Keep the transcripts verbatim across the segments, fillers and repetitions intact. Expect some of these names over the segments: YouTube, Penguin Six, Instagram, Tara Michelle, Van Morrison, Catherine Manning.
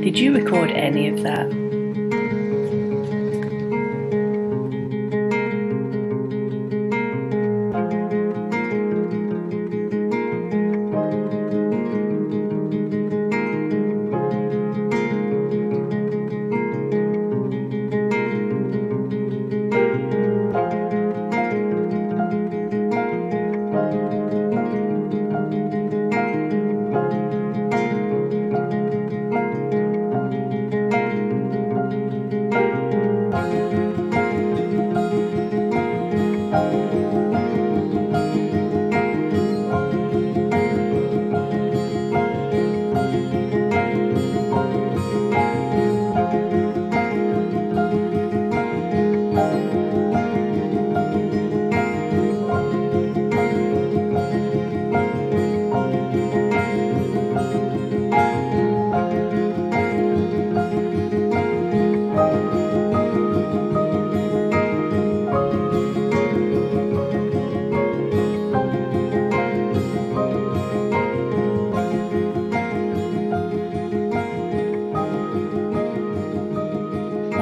Did you record any of that?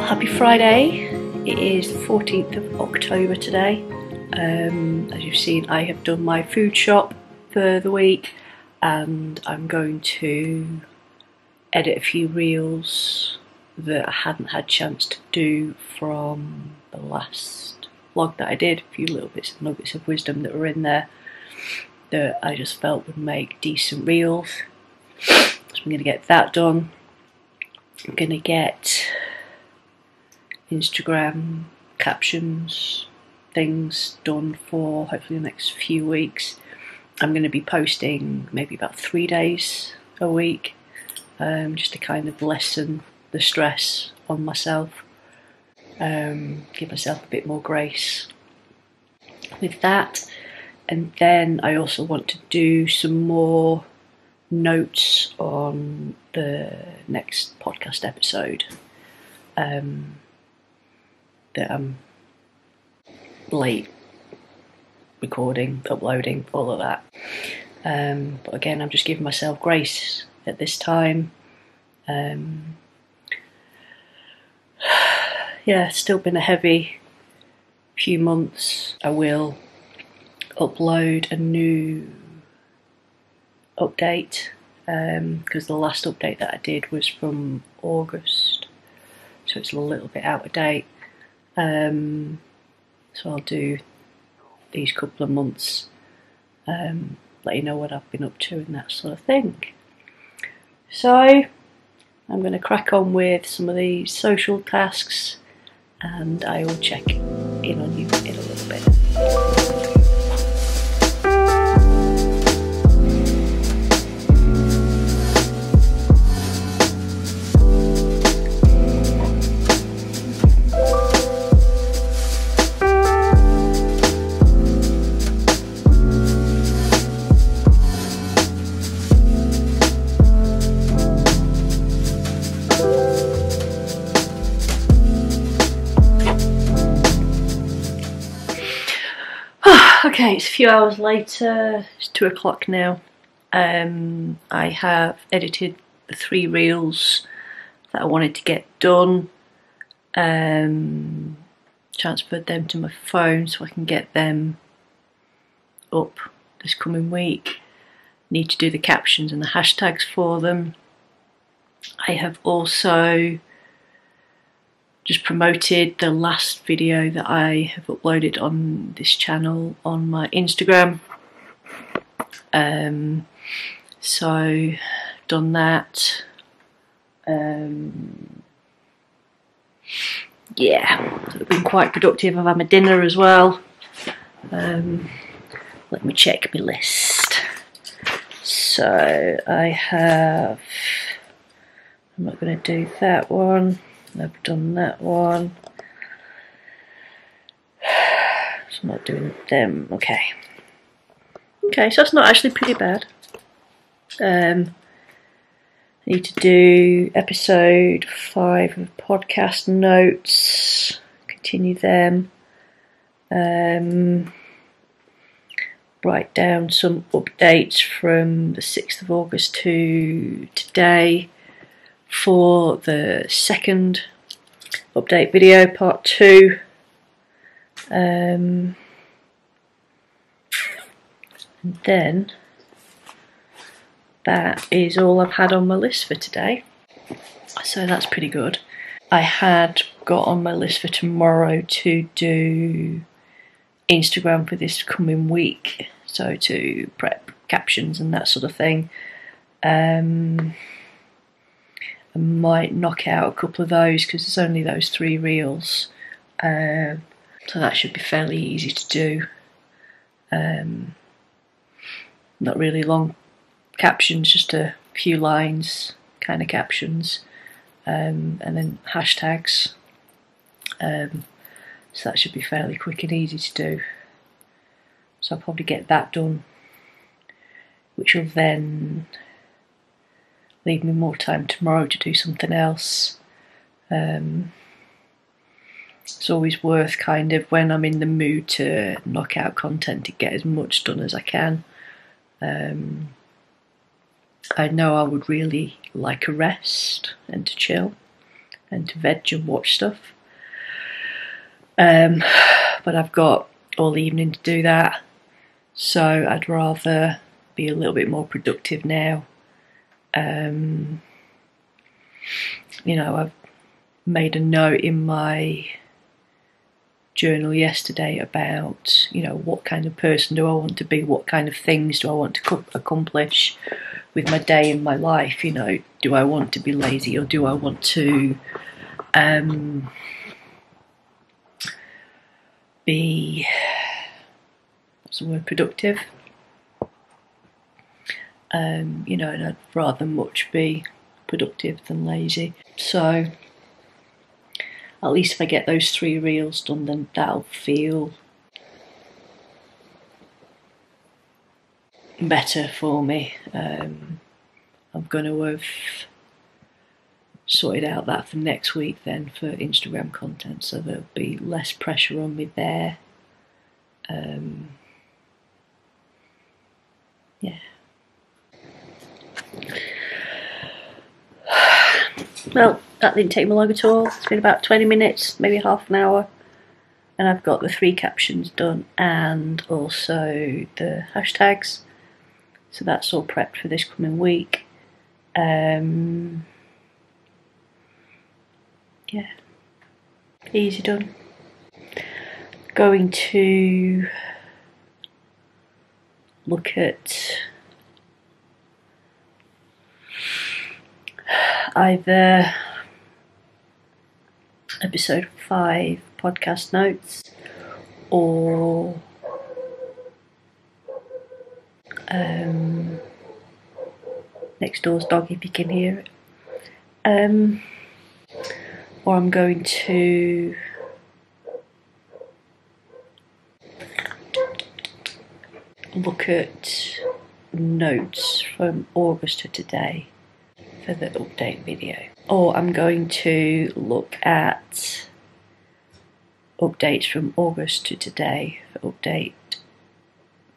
Happy Friday, it is the fourteenth of October today. Um, as you've seen, I have done my food shop for the week and I'm going to edit a few reels that I hadn't had a chance to do from the last vlog that I did. A few little bits and nuggets of wisdom that were in there that I just felt would make decent reels. So I'm going to get that done. I'm going to get Instagram captions, things done for hopefully the next few weeks. I'm going to be posting maybe about three days a week um, just to kind of lessen the stress on myself, um, give myself a bit more grace with that. And then I also want to do some more notes on the next podcast episode. Um, that I'm late recording, uploading, all of that. Um, but again, I'm just giving myself grace at this time. Um, yeah, it's still been a heavy few months. I will upload a new update um, because the last update that I did was from August, so it's a little bit out of date. Um, so I'll do these couple of months, um, let you know what I've been up to and that sort of thing. So I'm going to crack on with some of these social tasks and I will check in on you in a little bit. Okay, it's a few hours later, it's two o'clock now. Um, I have edited the three reels that I wanted to get done, um, transferred them to my phone so I can get them up this coming week. Need to do the captions and the hashtags for them. I have also just promoted the last video that I have uploaded on this channel on my Instagram. Um, so done that. Um, yeah, it's been quite productive. I've had my dinner as well. Um, let me check my list. So I have, I'm not going to do that one. I've done that one, so I'm not doing them. Okay, okay, so that's not actually pretty bad. Um, I need to do episode five of podcast notes, continue them, um, write down some updates from the sixth of August to today for the second update video, part two. Um, and then that is all I've had on my list for today, so that's pretty good. I had got on my list for tomorrow to do Instagram for this coming week, so to prep captions and that sort of thing. Um, I might knock out a couple of those because there's only those three reels, um, so that should be fairly easy to do. Um, not really long captions, just a few lines kind of captions, um, and then hashtags. Um, So that should be fairly quick and easy to do. So I'll probably get that done, which will then leave me more time tomorrow to do something else. Um, it's always worth kind of, when I'm in the mood to knock out content, to get as much done as I can. Um, I know I would really like a rest and to chill and to veg and watch stuff. Um, but I've got all evening to do that, so I'd rather be a little bit more productive now. Um, you know, I've made a note in my journal yesterday about, you know, what kind of person do I want to be, what kind of things do I want to accomplish with my day and my life, you know, do I want to be lazy or do I want to... Um, be, what's the word, productive, um, you know, and I'd rather much be productive than lazy. So at least if I get those three reels done, then that'll feel better for me. Um, I'm going to have sorted out that for next week then for Instagram content, so there'll be less pressure on me there. Um, yeah. Well, that didn't take me long at all. It's been about twenty minutes, maybe half an hour, and I've got the three captions done and also the hashtags, so that's all prepped for this coming week. Um, Yeah, easy done. Going to look at either episode five podcast notes or um, next door's dog, if you can hear it. Um, Or I'm going to look at notes from August to today for the update video. Or I'm going to look at updates from August to today for update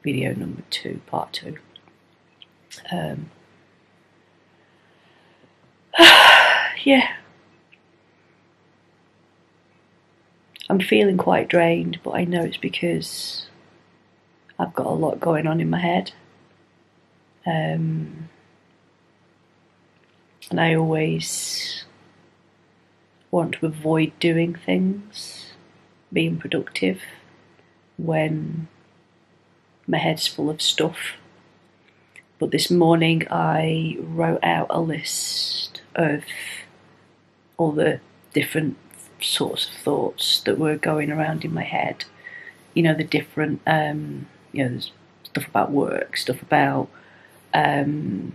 video number two, part two. Um, yeah. I'm feeling quite drained, but I know it's because I've got a lot going on in my head. Um, and I always want to avoid doing things, being productive, when my head's full of stuff. But this morning I wrote out a list of all the different sorts of thoughts that were going around in my head, you know, the different um you know, there's stuff about work, stuff about um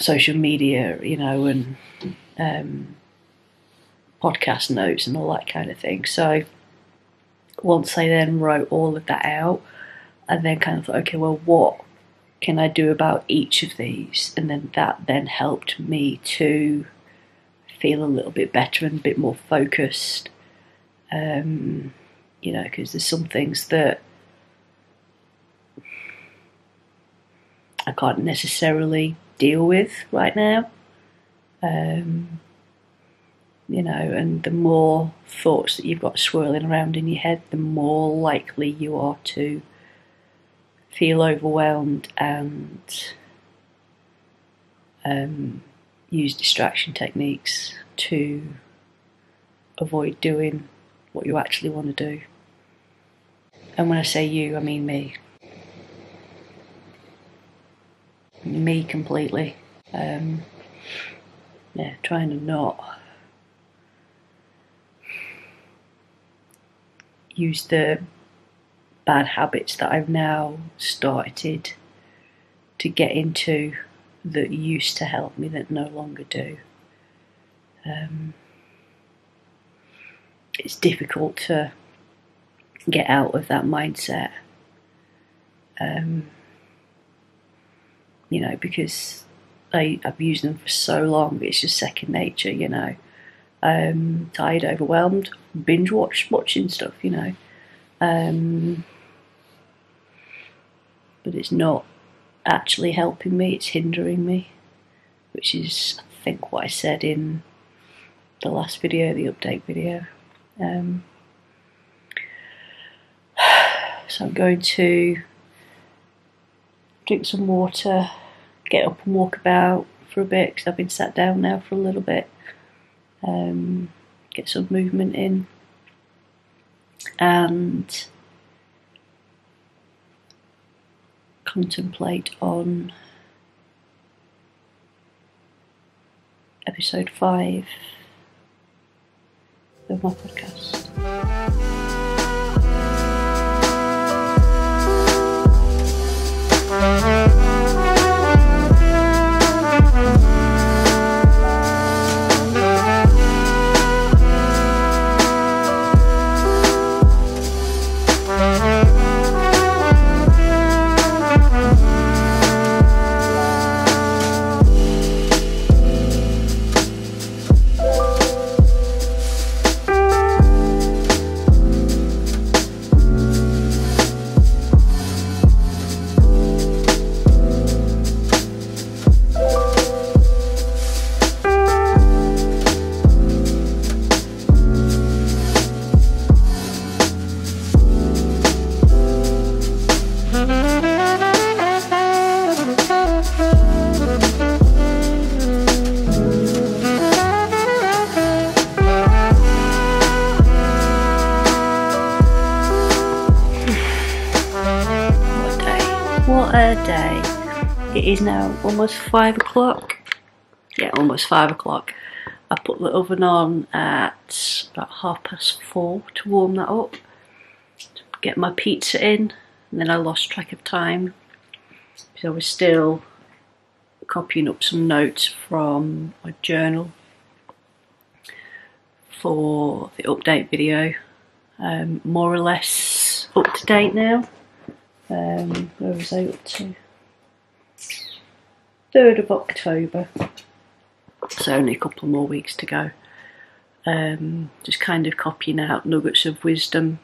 social media, you know, and um podcast notes and all that kind of thing. So once I then wrote all of that out, I then kind of thought, okay, well, what can I do about each of these? And then that then helped me to feel a little bit better and a bit more focused. Um, you know, because there's some things that I can't necessarily deal with right now. Um, you know, and the more thoughts that you've got swirling around in your head, the more likely you are to feel overwhelmed and um, use distraction techniques to avoid doing what you actually want to do. And when I say you, I mean me. Me completely. Um, yeah, trying to not use the bad habits that I've now started to get into that used to help me that no longer do. Um, it's difficult to get out of that mindset, um, you know, because I, I've used them for so long, it's just second nature, you know. Um, tired, overwhelmed, binge watch, watching stuff, you know. Um, but it's not actually helping me, it's hindering me, which is, I think, what I said in the last video, the update video. Um, so I'm going to drink some water, get up and walk about for a bit, because I've been sat down now for a little bit, um, get some movement in, and contemplate on episode five of my podcast. Day. It is now almost five o'clock. Yeah, almost five o'clock. I put the oven on at about half past four to warm that up. Get my pizza in, and then I lost track of time because I was still copying up some notes from my journal for the update video. Um, more or less up to date now. Um, where was I up to? third of October. So only a couple more weeks to go. Um, just kind of copying out nuggets of wisdom,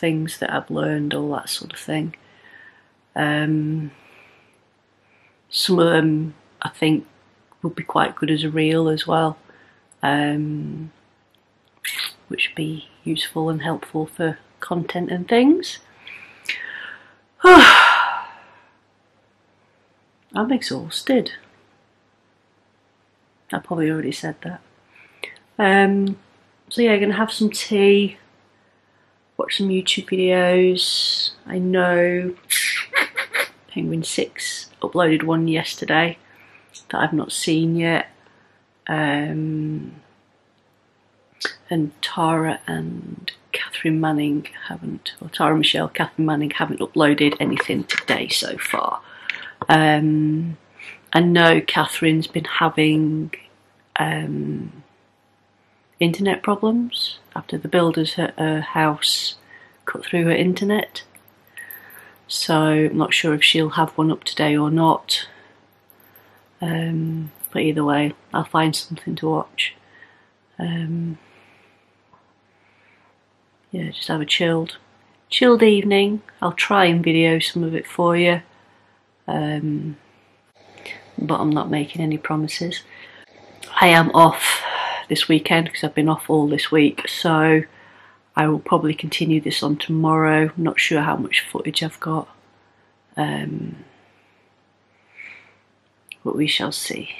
things that I've learned, all that sort of thing. Um, some of them I think would be quite good as a reel as well, um, which would be useful and helpful for content and things. I'm exhausted. I probably already said that. Um, so yeah, I'm going to have some tea, watch some YouTube videos. I know Penguin Six uploaded one yesterday that I've not seen yet. Um, and Tara and Catherine Manning haven't, or Tara Michelle, Catherine Manning haven't uploaded anything today so far. Um, I know Catherine's been having um, internet problems after the builders at her house cut through her internet. So I'm not sure if she'll have one up today or not. Um, but either way, I'll find something to watch. Um, Yeah, just have a chilled chilled evening. I'll try and video some of it for you, um, but I'm not making any promises. I am off this weekend because I've been off all this week, so I will probably continue this on tomorrow. I'm not sure how much footage I've got, um, but we shall see.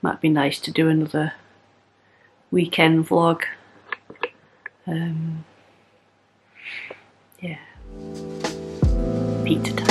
Might be nice to do another weekend vlog. Um, yeah, pizza time.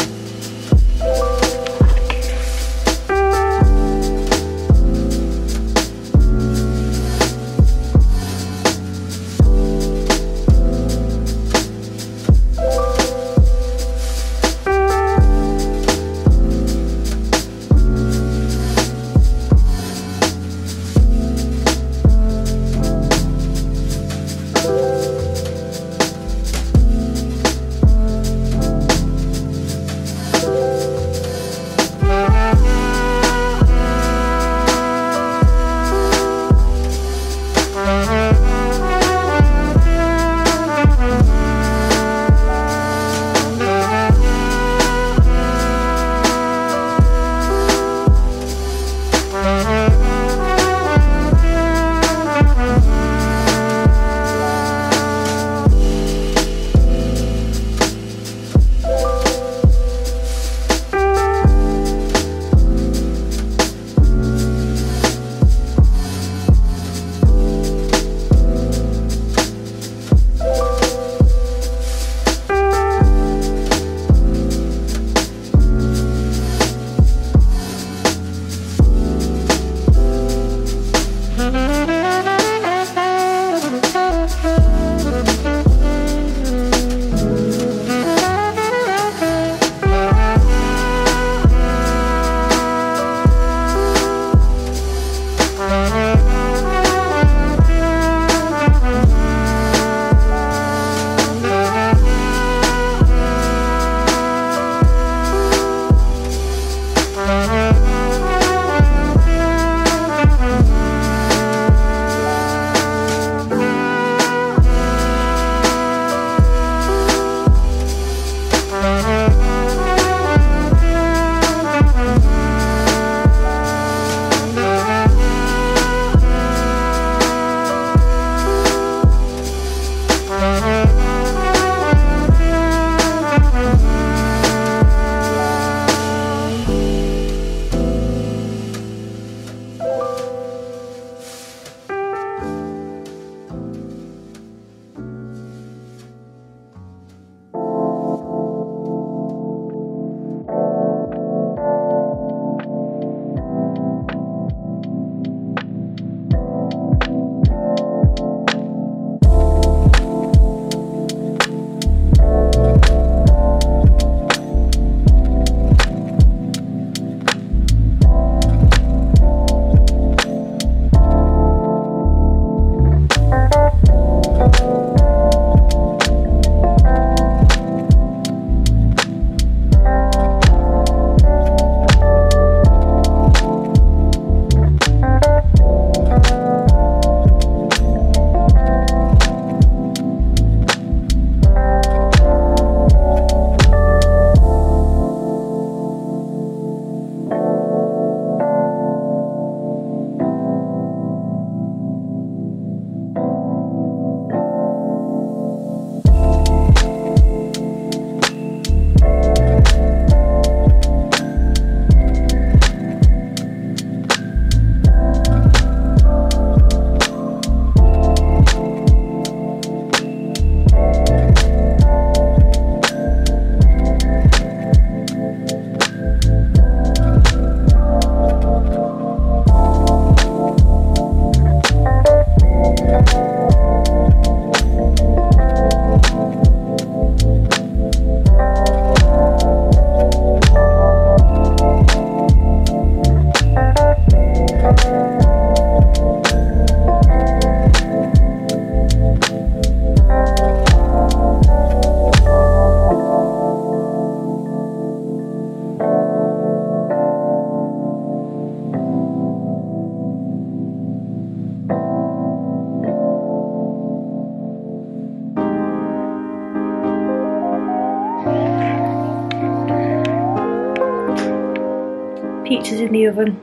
pizza's in the oven.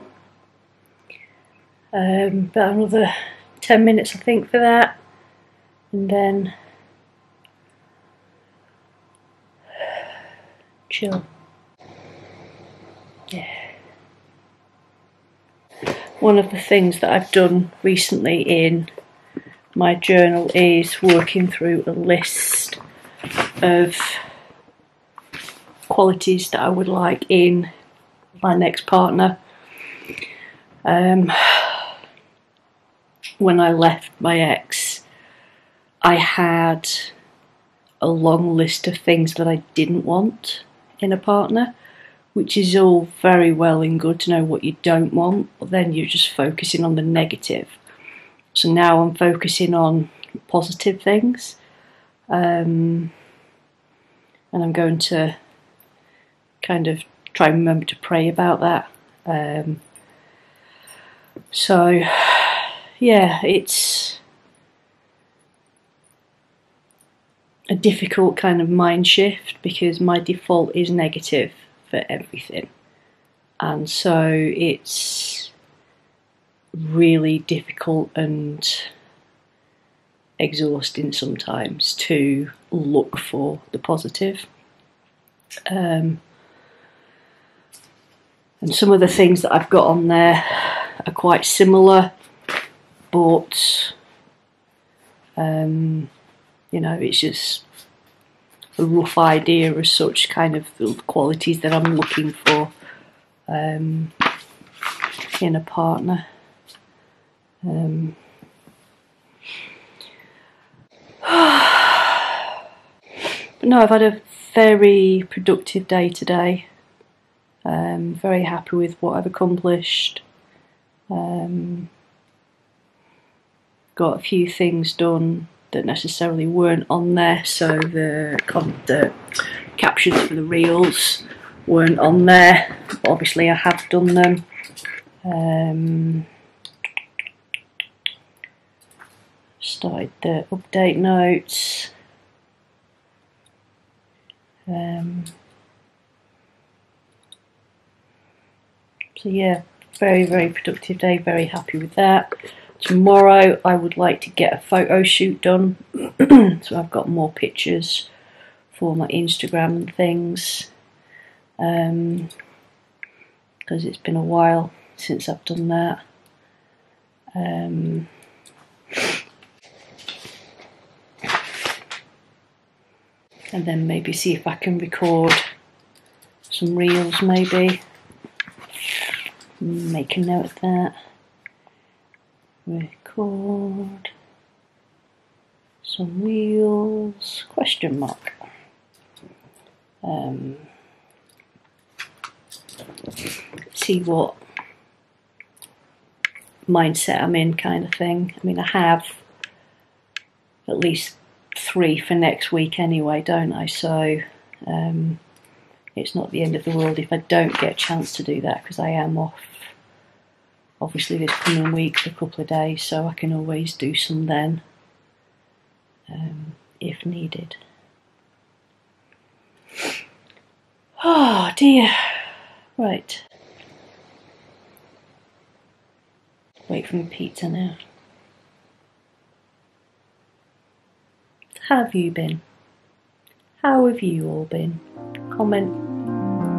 Um, about another ten minutes I think for that, and then chill. Yeah. One of the things that I've done recently in my journal is working through a list of qualities that I would like in my next partner. Um, when I left my ex, I had a long list of things that I didn't want in a partner, which is all very well and good to know what you don't want, but then you're just focusing on the negative. So now I'm focusing on positive things, um, and I'm going to kind of try and remember to pray about that. Um, so, yeah, it's a difficult kind of mind shift because my default is negative for everything, and so it's really difficult and exhausting sometimes to look for the positive. Um, and some of the things that I've got on there are quite similar, but um, you know, it's just a rough idea as such, kind of the qualities that I'm looking for um, in a partner. Um, but no, I've had a very productive day today. Um, very happy with what I've accomplished. Um, got a few things done that necessarily weren't on there, so the, the captions for the reels weren't on there, but obviously I have done them. Um, started the update notes, um, so yeah, very very productive day, very happy with that. Tomorrow I would like to get a photo shoot done, so I've got more pictures for my Instagram and things, because um, it's been a while since I've done that. Um, and then maybe see if I can record some reels, maybe. Make a note of that. Record some reels, question mark. Um, see what mindset I'm in, kind of thing. I mean, I have at least three for next week anyway, don't I? So um, it's not the end of the world if I don't get a chance to do that, because I am off obviously this coming week for a couple of days, so I can always do some then, um, if needed. Oh dear. Right. Wait for my pizza now. How have you been? How have you all been? Comment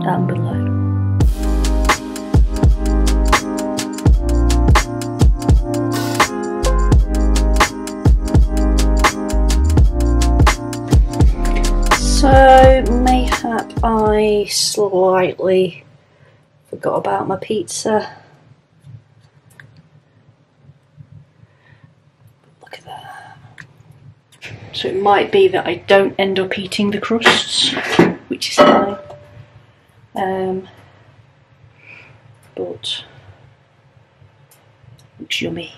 down below. So, mayhap I slightly forgot about my pizza. Look at that. So it might be that I don't end up eating the crusts, which is fine. Um, but it looks yummy.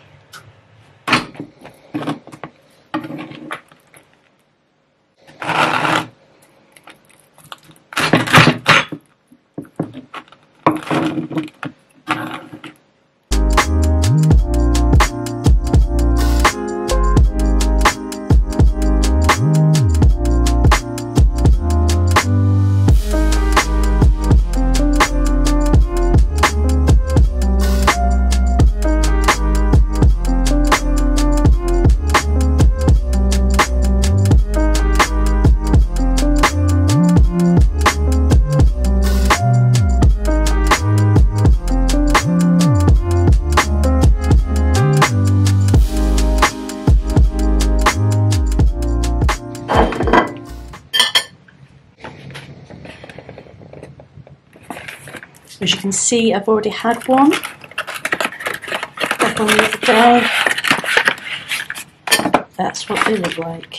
So as you can see, I've already had one back on the other day. That's what they look like.